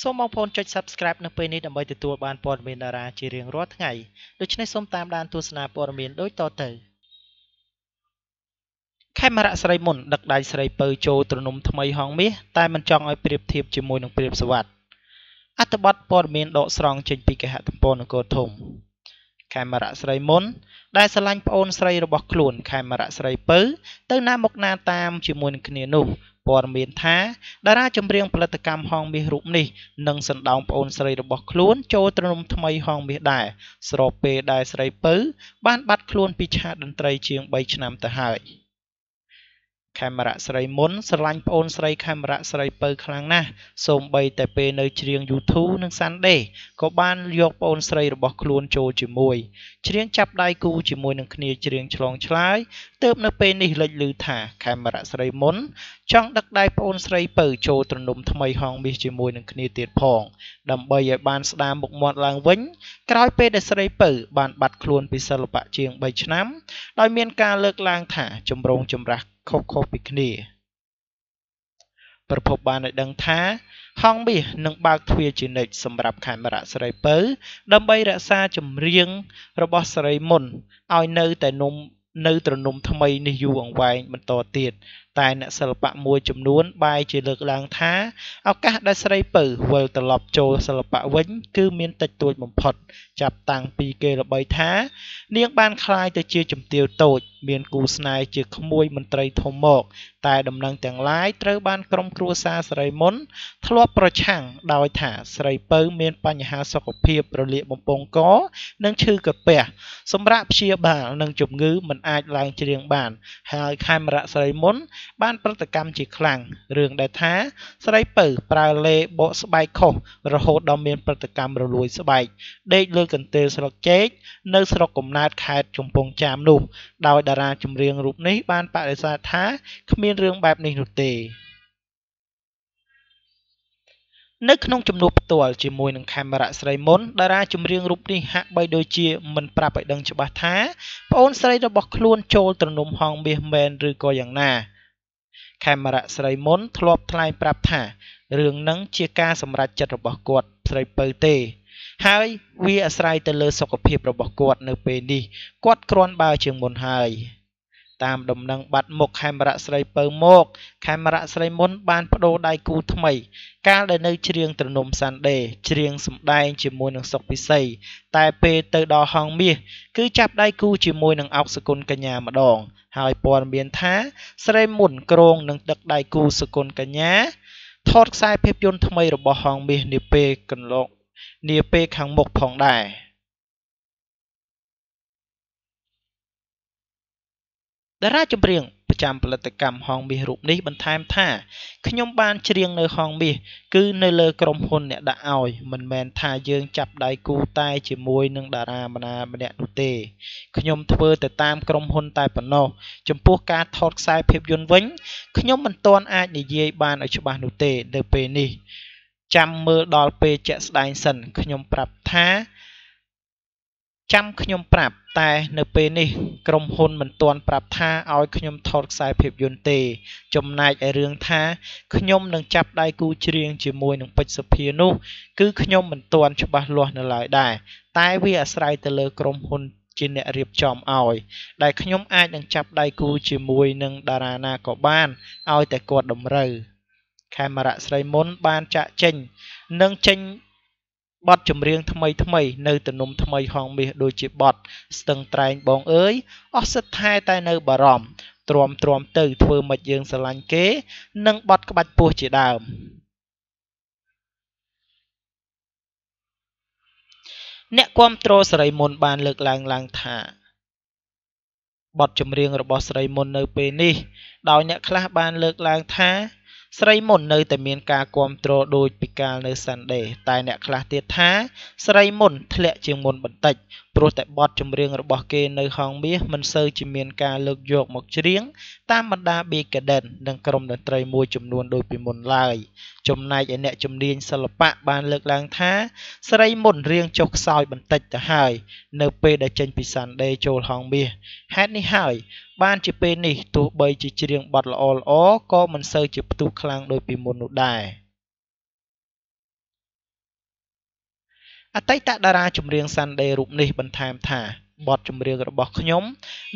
សូម បងប្អូនចុច Subscribe នៅពេលនេះដើម្បីទទួលបានព័ត៌មានតារាជារៀងរាល់ថ្ងៃដូច្នេះសូមតាមដានទស្សនាព័ត៌មានដូចតទៅ Khemarak Sereymon ដឹកដៃស្រីពៅចូលត្រនំថ្មីហងមាសតែមិនចង់ឲ្យប្រៀបធៀបជាមួយនឹងព្រាបសវត្ថិអត្ថបទព័ត៌មានដកស្រង់ចេញពីគេហទំព័រនគរធំ Khemarak Sereymon ដែលស្រឡាញ់ប្អូនស្រីរបស់ខ្លួន Khemarak ស្រីពៅទៅណាមកណាតាមជាមួយនឹងគ្នានោះ ព័ត៌មានថាតារាចម្រៀងផលិតកម្មហងមាសរូបនេះនឹងសណ្ដោងប្អូនស្រីរបស់ខ្លួនចូលត្រនំថ្មីហងមាសដែរស្របពេលដែលស្រីពៅបានបាត់ខ្លួនពីឆាកតន្ត្រីជាង 3 ឆ្នាំទៅហើយ Khemarak Sereymon ស្រឡាញ់ប្អូន ស្រី Khemarak ស្រីពៅខ្លាំងណាស់សូម្បីតែពេលនៅច្រៀង YouTube និង Sunday ក៏បានយកប្អូនស្រីរបស់ខ្លួនចូលជាមួយច្រៀងចាប់ដៃគូជាមួយនឹងគ្នាច្រៀងឆ្លងឆ្លើយទើបនៅពេលនេះលេចឮថា Khemarak Sereymon ចង់ដឹកដៃប្អូនស្រីពៅចូលត្រនំថ្មីហងមាសជាមួយនឹងគ្នាទៀតផងដើម្បីឲ្យបានស្ដារមុខមាត់ឡើងវិញក្រោយពេលដែលស្រីពៅបានបាត់ខ្លួនពីសិល្បៈជាង 3 ឆ្នាំដោយមានការលើកឡើងថាចម្រូងចម្រាស ខុសៗពីគ្នាប្រភពបានឲ្យដឹងថាហងមាសនឹងបើកទ្វារជានិច្ចសម្រាប់ Khemarak ស្រីពៅវិលត្រឡប់ចូលសិល្បៈវិញគឺមានតិចតួចបំផុតចាប់តាំងពីគេល្បីថានាងបានខ្លាយទៅជាជំទាវតូចមានគូស្នេហ៍ជាក្មួយមន្ត្រីធំមកតែដំណឹងទាំងឡាយត្រូវបានក្រុមគ្រួសារសេរីមុនធ្លាប់ប្រឆាំងដោយថាស្រីពៅមានបញ្ហាសុខភាពរលាកបំពង់កនិងឈឺក្រពះសម្រាប់ព្យាបាលនិងជំងឺមិនអាចឡើងច្រៀងបាន ហើយខេមរៈសេរីមុនបានប្រតិកម្មជាខ្លាំងរឿងដែលថាស្រីពៅប្រើលេបបកស្បែកខុសរហូតដល់មានព្រឹត្តិកម្មរលួយស្បែកដេកលើកន្ទេលស្លឹកចេកនៅស្រុកកំណើតខេត្តកំពង់ចាមនោះដោយតារាចម្រៀងរូបនេះបានបដិសេធថាគ្មានរឿងបែបនេះនោះទេ នៅក្នុងចំនួនផ្ទាល់ជាមួយនឹង Khemarak Sereymon តារាចម្រៀងរូបនេះហាក់បីដូចជាមិនប្រាប់ឲ្យដឹងច្បាស់ថាប្អូនស្រីរបស់ខ្លួនចូលត្រនំហងមាសមែនឬក៏យ៉ាងណា Khemarak Sereymon ធ្លាប់ថ្លែងប្រាប់ថារឿងនឹងជាការសម្រេចចិត្តរបស់គាត់ស្រីពៅទេហើយវាអាស្រ័យទៅលើសុខភាពរបស់គាត់នៅពេលនេះគាត់គ្រាន់បើជាងមុនហើយ តាមដំណឹងបាត់មុខ Khemarak ស្រីពៅមក Khemarak ស្រីមុនបានបដូរដៃគូថ្មីកាលដែលនៅច្រៀងត្រនំ Sunday ច្រៀងសម្ដែងជាមួយនឹងសុកពិសីតែពេលទៅដល់ហងមាសគឺចាប់ដៃគូជាមួយនឹងអោកសុគន្ធកញ្ញាម្ដងហើយព័ត៌មានថាស្រីមុនក្រុងនឹងដឹកដៃគូសុគន្ធកញ្ញាថតខ្សែភាពយន្តថ្មីរបស់ហងមាសនាពេលខាងមុខផងដែរ តារាចម្រៀងប្រចាំផលិតកម្មហងមាសរូបនេះបន្ថែមថាខ្ញុំបានច្រៀងនៅហងមាសគឺនៅលើក្រុមហ៊ុនអ្នកដាក់ឲ្យមិនមែនថាយើងចាប់ដៃគូតែជាមួយនឹងតារាម្នាក់នោះទេខ្ញុំធ្វើទៅតាមក្រុមហ៊ុនតែប៉ុណ្ណោះចំពោះការថតខ្សែភាពយន្តវិញខ្ញុំមិនទាន់អាចនិយាយបានឲ្យច្បាស់នោះទេនៅពេលនេះចាំមើលដល់ពេលជាក់ស្ដែងសិនខ្ញុំប្រាប់ថា ចាំខ្ញុំប្រាប់តែនៅពេលនេះក្រុមហ៊ុនមិនទាន់ប្រាប់ថាឲ្យខ្ញុំថតខ្សែភាពយន្តទេចំណែកឯរឿងថាខ្ញុំនឹងចាប់ដៃគូច្រៀងជាមួយនឹងពេជ្រសុភានោះគឺខ្ញុំមិនទាន់ច្បាស់លាស់នៅឡើយដែរតែវាអាស្រ័យទៅលើក្រុមហ៊ុនជាអ្នករៀបចំឲ្យដែលខ្ញុំអាចនឹងចាប់ដៃគូជាមួយនឹងតារាណាក៏បានឲ្យតែគាត់តម្រូវ Khemarak Sereymon បានចាក់ចេញ បទចម្រៀងថ្មីថ្មីនៅទំនុំថ្មីហងមាសដូចជាបទស្ទឹងត្រែងបងអើយអស់សិតថែតែនៅបារម្ភទ្រាំទ្រាំទៅធ្វើមិនយើងស្រឡាញ់គេនិងបទក្បាច់ពស់ជាដើម អ្នកគាំទ្រសេរីមុនបានលើកឡើងថា បទចម្រៀងរបស់សេរីមុននៅពេលនេះដោយអ្នកខ្លះបានលើកឡើងថា ស្រីមុននៅតែមានការគាំទ្រដូចពីកាលនៅ Sunday តែអ្នកខ្លះទៀតថាស្រីមុនធ្លាក់ជាងមុនបន្តិចព្រោះតែបទចម្រៀងរបស់គេនៅហងមាសមិនសូវជាមានការលើកយកមកច្រៀងតាមបណ្ដាបេកាដិននិងក្រុមតន្ត្រីមួយចំនួនដូចពីមុនឡើយចំណែកឯអ្នកចម្រៀងសិល្បៈបានលើកឡើងថាស្រីមុនរៀងចុះខ្សោយបន្តិចទៅហើយនៅពេលដែលចេញពី Sunday ចូលហងមាសហេតុនេះហើយបានជាពេលនេះទោះបីជាច្រៀងបទល្អៗក៏មិនសូវជាផ្ទុះខ្លាំងដូចពីមុននោះដែរ អតីតតារាចម្រៀងសាន់ដេរូបនេះបន្ថែមថាបទចម្រៀងរបស់ខ្ញុំ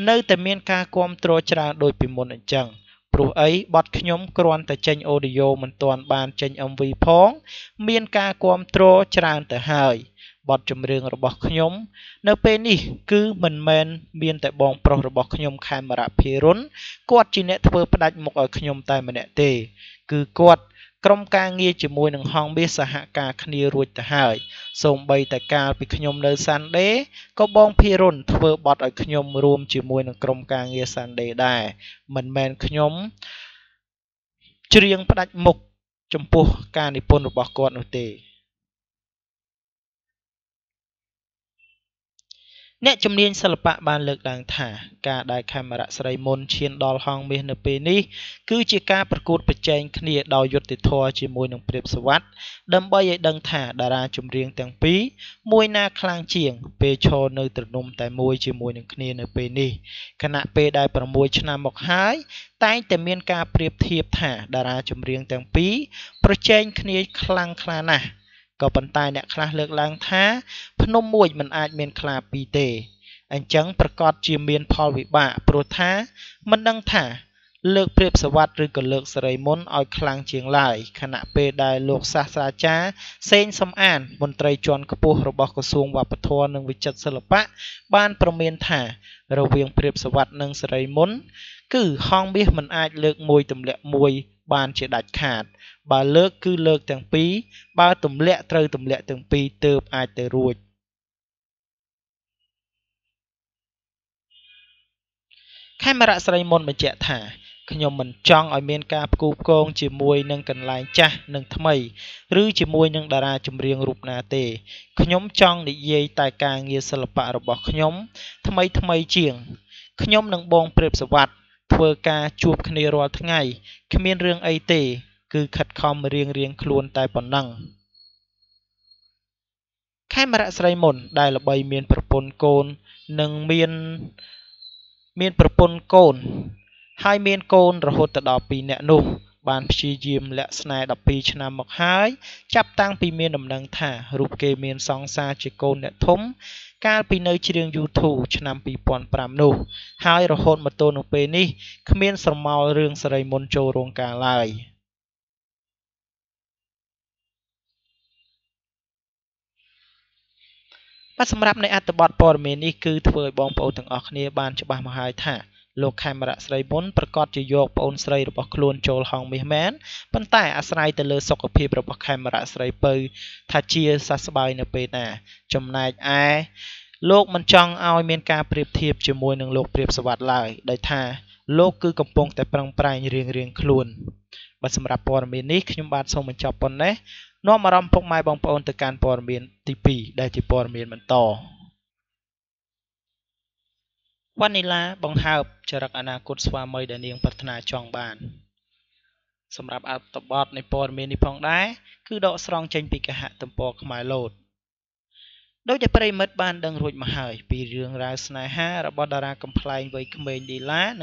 អ្នកជំនាញសិល្បៈបានលើកឡើងថាការដែលខេមរៈស្រីមុនឈានដល់ហងមាសនៅពេលនេះគឺជាការប្រកួតប្រជែងគ្នាដោយយុត្តិធម៌ជាមួយនឹងព្រាបសវត្ថិដើម្បីឲ្យដឹងថាតារាចម្រៀងទាំងពីរមួយណាខ្លាំងជាងពេលឈរនៅទ្រនំតែមួយជាមួយនឹងគ្នានៅពេលនេះខណៈពេលដែលប្រមូលឆ្នាំមកហើយតែងតែមានការប្រៀបធៀបថាតារាចម្រៀងទាំងពីរប្រជែងគ្នាខ្លាំងខ្លាណាស់ ក៏ប៉ុន្តែអ្នកខ្លះលើកឡើងថាភ្នំមួយមិនអាចមានខ្លាពីរទេអញ្ចឹងប្រកាសជាមានផលវិបាកព្រោះថាមិនដឹងថាលើកព្រៀបសវត្ថិឬក៏លើកសេរីមុនឲ្យខ្លាំងជាងឡើយខណៈពេលដែលលោកសាស្ត្រាចារ្យសេនសំអានមន្ត្រីជាន់ខ្ពស់របស់ក្រសួងវប្បធម៌និងវិចិត្រសិល្បៈបានប្រមានថារវាងព្រាបសវត្ថិនិងសេរីមុនគឺហងមាសមិនអាចលើកមួយទម្លាក់មួយ បានជាដាច់ខាតបើលើកគឺលើកទាំងពីរ ខេមរៈ ស្រីមុន បញ្ជាក់ថា ខ្ញុំមិនចង់ឲ្យមានការផ្គូផ្គងជាមួយនឹងកន្លែងចាស់និងថ្មីឬជាមួយនឹងតារាចម្រៀងរូបណាទេខ្ញុំចង់និយាយតែការងារសិល្បៈរបស់ខ្ញុំថ្មីថ្មីជាងខ្ញុំនឹងបងព្រៀបសវត្ថិ ធ្វើការជួបគ្នារាល់ថ្ងៃគ្មានរឿងអីទេគឺខិតខំរៀងខ្លួនតែប៉ុណ្ណឹង ខេមរៈ ស្រីមុន ដែលល្បីមានប្រពន្ធកូនរហូតដល់ 2 នាក់នោះ បានព្យាយាមលាក់ស្នេហ៍ 12 ឆ្នាំមកហើយ ចាប់តាំងពីមានដំណឹងថារូបគេមានសង្សារជាកូនអ្នកធំ កាលពីនៅជ្រៀង YouTube ឆ្នាំ 2005 នោះ ហើយរហូតមកទល់នឹងពេលនេះគ្មានស្រមោលរឿងសេរីមុនចូលរោងការឡើយ សម្រាប់នៃអត្ថបទព័ត៌មាននេះគឺធ្វើឲ្យបងប្អូនទាំងអស់គ្នាបានច្បាស់មកហើយថា លោកខេមរៈស្រីបុនប្រកាសជាយកប្អូនស្រីរបស់ខ្លួនចូលហងមាសមែនប៉ុន្តែអាស្រ័យទៅលើសុខភាពរបស់ខេមរៈស្រីពៅថាជាសះស្បើយនៅពេលណា វណ្ណិលាបង្ហើបចរិតអនាគតស្វាមីដែលនាងប្រាថ្នាចង់បានសម្រាប់អត្ថបទនៃព័ត៌មាននេះផងដែរគឺដកស្រង់ចេញពីគេហទំព័រខ្មែរលោត ដោយតែប្រិមិត្តបានដឹងរួចមកហើយពីរឿងរ៉ាវស្នេហារបស់តារាកំប្លែងវ័យក្មេងលីឡា ដ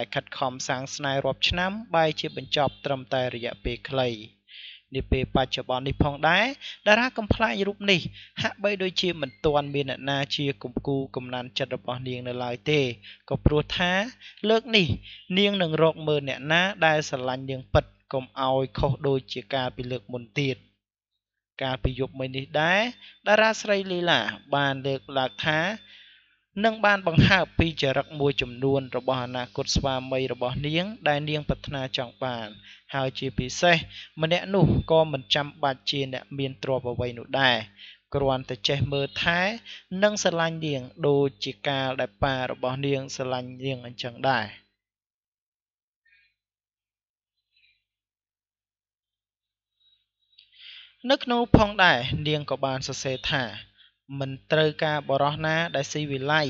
ែលខិតខំសាងស្នេហ៍រាប់ឆ្នាំបែរជាបញ្ចប់ត្រឹមតែរយៈពេលខ្លីនេះពេលបច្ចុប្បន្ននេះផងដែរតារាកំប្លែងរូបនេះហាក់បីដូចជាមិនទាន់មានអ្នកណាជាគំគូកំណានចិត្តរបស់នាងនៅឡើយទេក៏ព្រោះថាលើកនេះនាងនឹងរកមើលអ្នកណាដែលស្រឡាញ់នាងពិតកុំឲ្យខុសដូចជាកាលពីលើកមុនទៀត កាលពីយប់មិញនេះដែរតារាស្រីលីឡាបានលើកឡើងថា នឹងបានបង្ហើបពីចរិតមួយចំនួនរបស់អនាគតស្វាមីរបស់នាងដែលនាងប្រាថ្នាចង់បានហើយជាពិសេសម្នាក់នោះក៏មិនចាំបាច់ជាអ្នកមានទ្រព្យអ្វីនោះដែរគ្រាន់តែចេះមើលថែនិងស្រឡាញ់នាងដូចជាកាលដែលប៉ារបស់នាងស្រឡាញ់នាងអញ្ចឹងដែរ នៅក្នុងផងដែរនាងក៏បានសរសេរថា មិនត្រូវការបរិះណាដែលស៊ីវិល័យ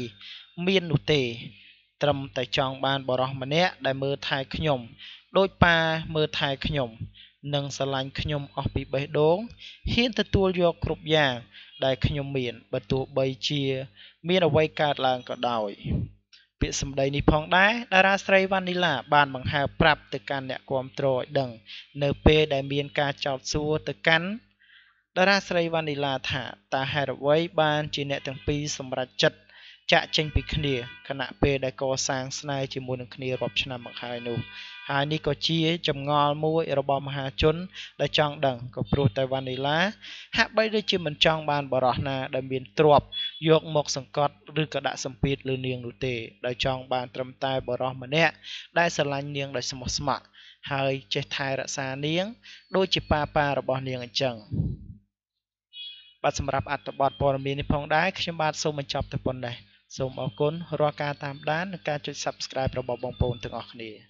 មាននោះទេត្រឹមតែចង់បានបរិះម្នាក់ដែលមើលថែខ្ញុំដូចប៉ាមើលថែខ្ញុំនិងស្រឡាញ់ខ្ញុំអស់ពីបេះដូងហ៊ានទទួលយកគ្រប់យ៉ាងដែលខ្ញុំមានបើទោះបីជាមានអ្វីកើតឡើងក៏ដោយ ពី Bit some day nipong die, Darastray Vanilla, Ban Bang have prap the can that control dung. No pay the mean catch out so the can. Darastray Vanilla ta, ta had a way ban, Ginet and peace some ratchet. Chaching be clear, cannot pay the call sang snatch in wooden clear option among high no. High nico chee, jum gall moe, erobom hachun, the chong dung, go prove the vanilla. Hap by the chim and chong ban barahna, the bean drop, york mocks and cot, look at that some pit luning lute, the chong ban tram tie barahmanet, that's a landing like some smart. High chet tire at sanding, do chipa par upon the young. But some rap at the bot for a mini pong die, she bought so much up the pond. So, Mokun, Roka Tam Dan, catch you subscribe to Bobong Pong to Ochni.